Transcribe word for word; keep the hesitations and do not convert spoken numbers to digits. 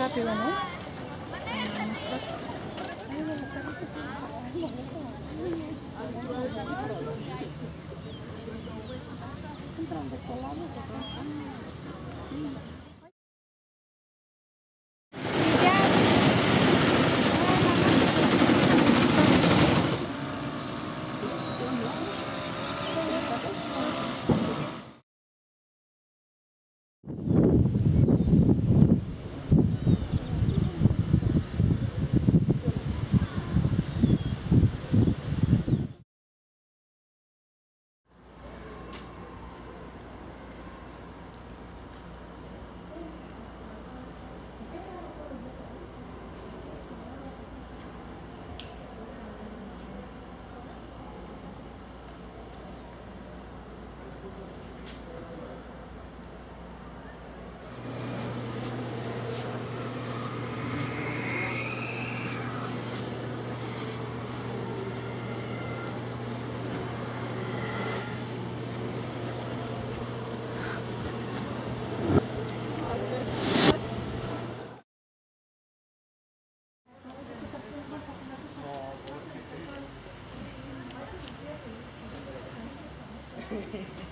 Rápido, ¿no? Okay.